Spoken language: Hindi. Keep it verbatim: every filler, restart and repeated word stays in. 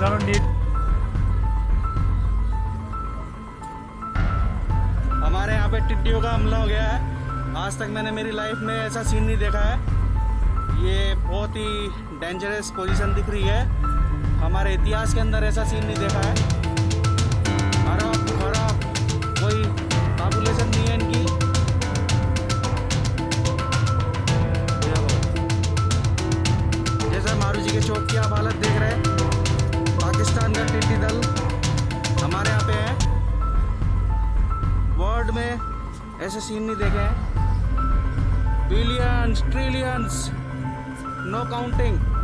don't need. हमारे यहाँ पे टिड्डियों का हमला हो गया है। आज तक मैंने मेरी लाइफ में ऐसा सीन नहीं देखा है। ये बहुत ही डेंजरस पोजीशन दिख रही है। हमारे इतिहास के अंदर ऐसा सीन नहीं देखा है। खराब खराब कोई पॉपुलेशन नहीं है इनकी। जैसा मारू जी के चौक की आप हालत देख रहे हैं, पाकिस्तान का टिड्डी दल हमारे यहाँ पे है। वर्ल्ड में ऐसे सीन नहीं देखे हैं। Billions trillions no counting.